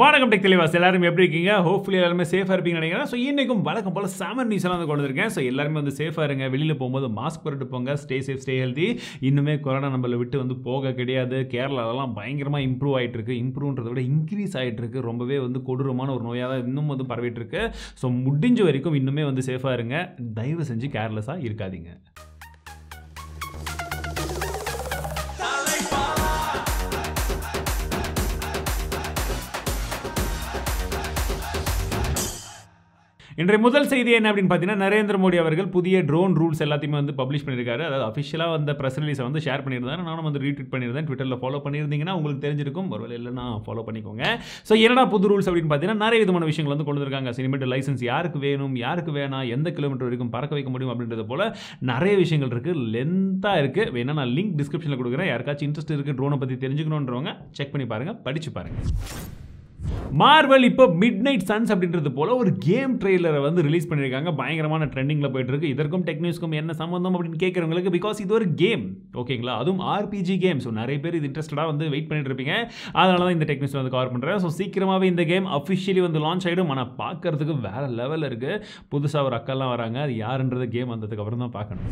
வணக்கம் டெக் தெளிவாஸ், எல்லாரும் எப்படி இருக்கீங்க? ஹோப்ஃபுல்லி எல்லாருமே சேஃபாக இருப்பீங்கன்னு நினைக்கிறேன். ஸோ இன்றைக்கும் வழக்கம் போல் சம்மர் நியூஸ்லாம் வந்து கொண்டிருக்கேன். ஸோ எல்லாருமே வந்து சேஃபாக இருங்க, வெளியில் போகும்போது மாஸ்க் போட்டு போங்க, ஸ்டே சேஃப் ஸ்டே ஹெல்தி. இன்னுமே கொரோனா நம்மளை விட்டு வந்து போக கிடையாது. கேரளாலலாம் பயங்கரமாக இம்ப்ரூவ் ஆகிட்டு இருக்குது, இம்ப்ரூவ்ன்றத விட இன்க்ரீஸ் ஆகிட்டு இருக்குது. ரொம்பவே வந்து கொடூரமான ஒரு நோயாக தான் இன்னும் வந்து பரவிட்டு இருக்கு. ஸோ முடிஞ்ச வரைக்கும் இன்னுமே வந்து சேஃபாக இருங்க, தயவு செஞ்சு கேர்லெஸ்ஸாக இருக்காதீங்க. இன்றைய முதல் செய்தி என்ன அப்படின்னு பார்த்தீங்கன்னா, நரேந்திர மோடி அவர்கள் புதிய ட்ரோன் ரூல்ஸ் எல்லாத்தையுமே வந்து பப்ளிஷ் பண்ணியிருக்காரு. அதாவது அஃபிஷியலாக வந்து ப்ரெஸ் ரிலீஸை வந்து ஷேர் பண்ணியிருந்தாரு, நானும் வந்து ரீட்வீட் பண்ணியிருந்தேன். ட்விட்டரில் ஃபாலோ பண்ணியிருந்தீங்கன்னா உங்களுக்கு தெரிஞ்சிருக்கும், ஒருவேளை இல்லைன்னா ஃபாலோ பண்ணிக்கோங்க. ஸோ என்னடா புது ரூல்ஸ் அப்படின்னு பார்த்தீங்கன்னா, நிறைய விதமான விஷயங்கள் வந்து கொண்டு இருக்காங்க. சினிமேட் லைசன்ஸ் யாருக்கு வேணும், யாருக்கு வேணாம், எந்த கிலோமீட்டர் வரைக்கும் பறக்க வைக்க முடியும் அப்படின்றது போல் நிறைய விஷயங்கள் இருக்குது. லென்த்தாக இருக்குது, வேணா நான் லிங்க் டிஸ்கிரிப்ஷனில் கொடுக்குறேன். யாருக்காச்சும் இன்ட்ரெஸ்ட் இருக்குது ட்ரோனை பற்றி தெரிஞ்சுக்கணுன்றவங்க செக் பண்ணி பாருங்கள், படித்து பாருங்கள். மார்வல் இப்போ மிட்நைட் சன்ஸ் அப்படின்றது போல் ஒரு கேம் ட்ரெய்லரை வந்து ரிலீஸ் பண்ணியிருக்காங்க. பயங்கரமான ட்ரெண்டிங்கில் போயிட்டுருக்கு. இதற்கும் டெக் நியூஸ்க்கும் என்ன சம்மந்தம் அப்படின்னு கேட்குறவங்களுக்கு, பிகாஸ் இது ஒரு கேம், ஓகேங்களா? அதுவும் ஆர்பிஜி கேம். ஸோ நிறைய பேர் இது இன்ட்ரெஸ்டடாக வந்து வெயிட் பண்ணிட்டு இருப்பீங்க. அதனால தான் இந்த டெக் நியூஸ் வந்து கவர் பண்ணுறேன். ஸோ சீக்கிரமாகவே இந்த கேம் அஃபிஷியலி வந்து லான்ச் ஆகிடும். ஆனால் பார்க்கறதுக்கு வேறு லெவலில் இருக்குது. புதுசாக ஒரு அக்காலாம் வராங்க, அது யாருன்றது கேம் வந்ததுக்கப்புறம் தான் பார்க்கணும்.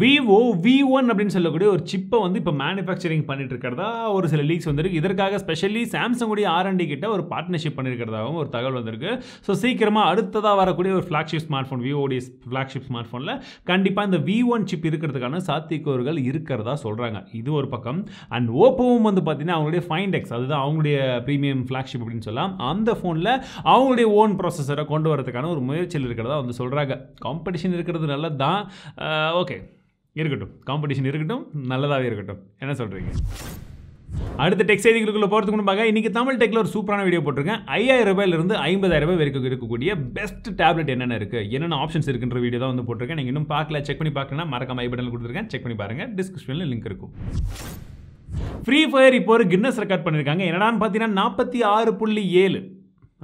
vivo V1 அப்படின்னு சொல்லக்கூடிய ஒரு சிப்பை வந்து இப்போ மேனுஃபேக்சரிங் பண்ணிட்டு இருக்கிறதா ஒரு சில லீக்ஸ் வந்திருக்கு. இதற்காக ஸ்பெஷலி சாம்சங் உடைய R&D கிட்ட ஒரு பார்ட்னர்ஷிப் பண்ணியிருக்கிறதாகவும் ஒரு தகவல் வந்திருக்கு. ஸோ சீக்கிரமாக அடுத்ததாக வரக்கூடிய ஒரு ஃப்ளாக்ஷிப் ஸ்மார்ட் ஃபோன், விவோ உடைய ஃப்ளாக்ஷிப் ஸ்மார்ட் ஃபோனில் கண்டிப்பாக இந்த V1 சிப் இருக்கிறதுக்கான சாத்தியக்கூறுகள் இருக்கிறதா சொல்கிறாங்க. இது ஒரு பக்கம். அண்ட் ஓப்போவும் வந்து பார்த்தீங்கன்னா அவங்களுடைய ஃபைண்டெக்ஸ், அதுதான் அவங்களுடைய ப்ரீமியம் ஃப்ளாக்ஷிப் அப்படின்னு சொல்லலாம், அந்த ஃபோனில் அவங்களுடைய ஓன் ப்ராசஸரை கொண்டு வரதுக்கான ஒரு முயற்சியில் இருக்கிறதா வந்து சொல்கிறாங்க. காம்படிஷன் இருக்கிறது நல்லது தான், ஓகே இருக்கட்டும், காம்படிஷன் இருக்கட்டும், நல்லதாகவே இருக்கட்டும். என்ன சொல்கிறீங்க? அடுத்த டெக் செய்திகளுக்குள்ள போகிறதுக்கு முன்பாக, இன்றைக்கி தமிழ் டெக்கில் ஒரு சூப்பரான வீடியோ போட்டிருக்கேன். 5000 ரூபாயிலிருந்து 50000 ரூபாய் வரைக்கும் இருக்கக்கூடிய பெஸ்ட் டேப்லெட் என்னென்ன இருக்குது, என்னென்ன ஆப்ஷன்ஸ் இருக்குன்ற வீடியோ தான் வந்து போட்டிருக்கேன். நீங்கள் இன்னும் பார்க்கல, செக் பண்ணி பார்க்கணும்னா மறக்காம ஐ பட்டனில் கொடுத்துருக்கேன், செக் பண்ணி பாருங்கள். டிஸ்கிரிப்ஷனில் லிங்க் இருக்கும். ஃப்ரீ ஃபயர் இப்போ ஒரு கின்னஸ் ரெக்கார்ட் பண்ணியிருக்காங்க. என்னடான்னு பார்த்தீங்கன்னா, 46.7,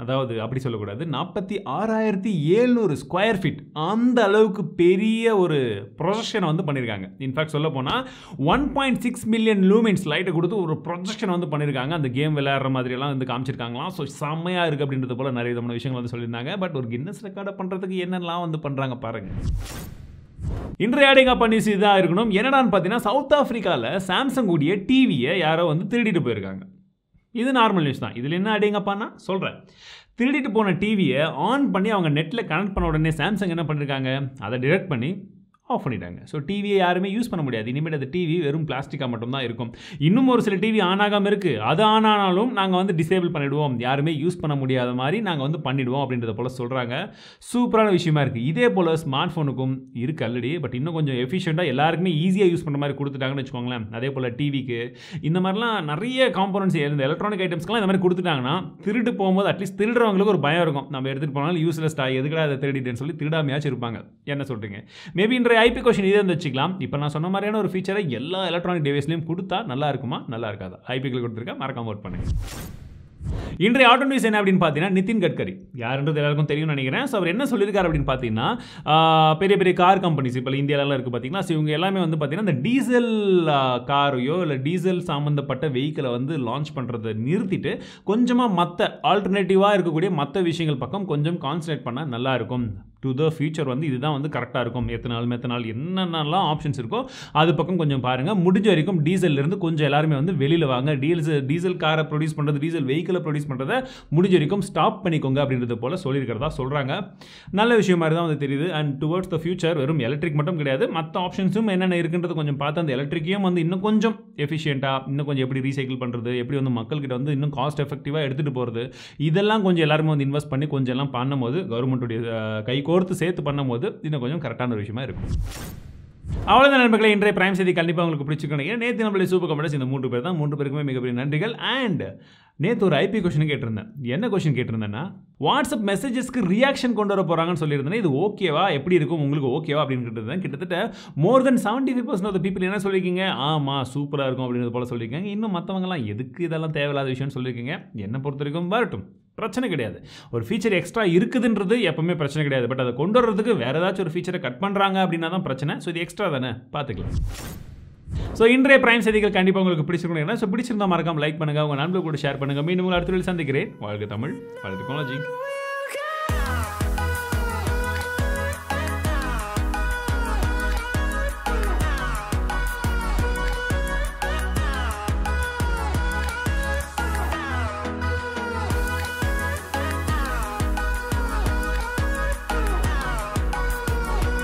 அதாவது அப்படி சொல்லக்கூடாது, 46,700 ஸ்கொயர் ஃபீட், அந்த அளவுக்கு பெரிய ஒரு ப்ரொஜெக்ஷனை வந்து பண்ணியிருக்காங்க. இன்ஃபேக்ட் சொல்ல போனால் 1.6 மில்லியன் லூமின்ஸ் லைட்டை கொடுத்து ஒரு ப்ரொஜெக்ஷன் வந்து பண்ணியிருக்காங்க. அந்த கேம் விளையாடுற மாதிரியெல்லாம் வந்து காமிச்சிருக்காங்களாம். ஸோ செம்மையாக இருக்குது அப்படின்றது போல் நிறைய விதமான விஷயங்கள் வந்து சொல்லியிருந்தாங்க. பட் ஒரு கின்னஸ் ரெக்கார்டை பண்ணுறதுக்கு என்னெல்லாம் வந்து பண்ணுறாங்க பாருங்கள். இன்றைய ஆடிங்க பண்ணி இதாக இருக்கணும். என்னடான்னு பார்த்தீங்கன்னா, சவுத் ஆஃப்ரிக்காவில் சாம்சங் உடைய டிவியை யாரோ வந்து திருடிட்டு போயிருக்காங்க. இது நார்மல் நியூஸ் தான், இதில் என்ன அடிங்கப்பான்னா சொல்கிறேன். திருடிட்டு போன டிவியை ஆன் பண்ணி அவங்க நெட்டில் கனெக்ட் பண்ண உடனே சாம்சங் என்ன பண்ணியிருக்காங்க, அதை டிடெக்ட் பண்ணி ஆஃப் பண்ணிட்டாங்க. ஸோ டிவியை யாருமே யூஸ் பண்ண முடியாது இனிமேல். அது டிவி வெறும் பிளாஸ்டிக்காக மட்டும்தான் இருக்கும். இன்னும் ஒரு சில டிவி ஆன் ஆகாமல் இருக்குது, அது ஆன் ஆனாலும் நாங்கள் வந்து டிசேபிள் பண்ணிவிடுவோம், யாருமே யூஸ் பண்ண முடியாத மாதிரி நாங்கள் வந்து பண்ணிவிடுவோம் அப்படின்றத போல் சொல்கிறாங்க. சூப்பரான விஷயமா இருக்குது. இதே போல் ஸ்மார்ட் ஃபோனுக்கும் இருக்குது ஆல்ரெடி, பட் இன்னும் கொஞ்சம் எஃபிஷியண்ட்டாக எல்லாருக்குமே ஈஸியாக யூஸ் பண்ணுற மாதிரி கொடுத்துட்டாங்கன்னு வச்சுக்கோங்களேன். அதே போல் டிவிக்கு இந்த மாதிரிலாம் நிறைய காம்போனன்ட்ஸ், இந்த எலக்ட்ரானிக் ஐட்டம்ஸ்க்குலாம் இந்த மாதிரி கொடுத்துட்டாங்கன்னா திருட்டு போகும்போது அட்லீஸ்ட் திருடுறவங்களுக்கு ஒரு பயம் இருக்கும். நம்ம எடுத்துகிட்டு போனாலும் யூஸ்லெஸ்டாக எதுக்கடா அதை திருடிட்டேன்னு சொல்லி திருடாமையாச்சும் இருப்பாங்க. என்ன சொல்கிறீங்க? மேபி இன்றைய ஐபி கொஷின் இதே வந்து வச்சுக்கலாம். இப்போ நான் சொன்ன மாதிரியான ஒரு ஃபீச்சரை எல்லா எலக்ட்ரானிக் டிவைஸ்லையும் கொடுத்தா நல்லா இருக்குமா, நல்லா இருக்காதா? ஐபிக்கு கொடுத்துருக்கேன், மறக்காம ஓட் பண்ணுங்க. இன்றைய ஆட்டோ நியூஸ் என்ன அப்படின்னு பார்த்தீங்கன்னா, நிதின் கட்கரி யாருன்றது எல்லாருக்கும் தெரியும்னு நினைக்கிறேன். ஸோ அவர் என்ன சொல்லியிருக்காரு அப்படின்னு பார்த்தீங்கன்னா, பெரிய பெரிய கார் கம்பெனிஸ் இப்போ இந்தியாவிலலாம் இருக்குது பார்த்தீங்கன்னா, ஸோ இவங்க எல்லாமே வந்து பார்த்தீங்கன்னா இந்த டீசல் காரையோ இல்லை டீசல் சம்மந்தப்பட்ட வெஹிக்கிளை வந்து லான்ச் பண்ணுறதை நிறுத்திட்டு கொஞ்சமாக மற்ற ஆல்டர்னேட்டிவாக இருக்கக்கூடிய மற்ற விஷயங்கள் பக்கம் கொஞ்சம் கான்சன்ட்ரேட் பண்ணால் நல்லாயிருக்கும். டு த ஃபியூச்சர் வந்து இதுதான் வந்து கரெக்டாக இருக்கும். எத்தனால் என்னென்னலாம் ஆப்ஷன்ஸ் இருக்கோ அது பக்கம் கொஞ்சம் பாருங்கள். முடிஞ்ச வரைக்கும் டீசல்லேருந்து கொஞ்சம் எல்லாருமே வந்து வெளியில் வாங்க. டீசல் காரை ப்ரொடியூஸ் பண்ணுறது, டீசல் வெஹிக்கிளை ப்ரொடியூஸ் பண்ணுறதை முடிஞ்ச வரைக்கும் ஸ்டாப் பண்ணிக்கோங்க அப்படின்றது போல் சொல்லியிருக்கிறதா சொல்கிறாங்க. நல்ல விஷயம் மாதிரி தான் வந்து தெரியுது. அண்ட் டுவர்ட்ஸ் த ஃபியூச்சர் வெறும் எலக்ட்ரிக் மட்டும் கிடையாது, மற்ற ஆப்ஷன்ஸும் என்னென்ன இருக்குன்றது கொஞ்சம் பார்த்து அந்த எலக்ட்ரிக்கையும் வந்து இன்னும் கொஞ்சம் எஃபிஷியண்ட்டாக, இன்னும் கொஞ்சம் எப்படி ரீசைக்கிள் பண்ணுறது, எப்படி வந்து மக்கள்கிட்ட வந்து இன்னும் காஸ்ட் எஃபெக்டிவாக எடுத்துகிட்டு போகிறது, இதெல்லாம் கொஞ்சம் எல்லாருமே வந்து இன்வெஸ்ட் பண்ணி கொஞ்சம் எல்லாம் பண்ணும்போது, கவர்மெண்ட்டுடைய கை கோர்த்து சேர்த்து பண்ணும்போது இன்னும் கொஞ்சம் கரெக்டான ஒரு விஷயமா இருக்கும். அவ்வளோதான் நண்பர்களை, இன்றைய பிரைம் செய்தி கண்டிப்பாக உங்களுக்கு பிடிச்சிருக்கீங்க. நேற்று நம்மளே சூப்பர் கமெண்ட்ஸ் இந்த 3 பேர் தான், 3 பேருக்குமே மிகப்பெரிய நன்றிகள். அண்ட் நேற்று ஒரு ஐபி கொஷின் கேட்டிருந்தேன். என்ன கொஷின் கேட்டிருந்தேன்னா, வாட்ஸ்அப் மெசேஜஸ்க்கு ரியாக்ஷன் கொண்டு வர போகிறாங்கன்னு சொல்லியிருந்தேன். இது ஓகேவா, எப்படி இருக்கும், உங்களுக்கு ஓகேவா அப்படின்னு கேட்டிருந்தேன். கிட்டத்தட்ட more than 75% ஆஃப் பீப்புள் என்ன சொல்லியிருக்கீங்க, ஆமாம் சூப்பராக இருக்கும் அப்படின்றது போல் சொல்லியிருக்காங்க. இன்னும் மற்றவங்கலாம் எதுக்கு இதெல்லாம் தேவையில்லாத விஷயம்னு சொல்லியிருக்கீங்க. என்னை பொறுத்த வரைக்கும் வரட்டும், பிரச்சனை கிடையாது. ஒரு ஃபீச்சர் எக்ஸ்ட்ரா இருக்குதுன்றது எப்பவுமே பிரச்சனை கிடையாது. பட் அதை கொண்டு வர்றதுக்கு வேறு ஏதாச்சும் ஒரு ஃபீச்சரை கட் பண்ணுறாங்க அப்படின்னா தான் பிரச்சனை. ஸோ இது எக்ஸ்ட்ரா தானே, பார்த்துக்கலாம். So, இன்றைய பிரைம் செய்திகள் கண்டிப்பா உங்களுக்கு பிடிச்சிருக்கும்னா சோ பிடிச்சிருந்தா மறக்காம லைக் பண்ணுங்க உங்க நண்பர்களுக்கு கூட ஷேர் பண்ணுங்க மீண்டும் அடுத்த வீடியோல சந்திக்கிறேன் வாழ்க தமிழ் வாழ்க டெக்னாலஜி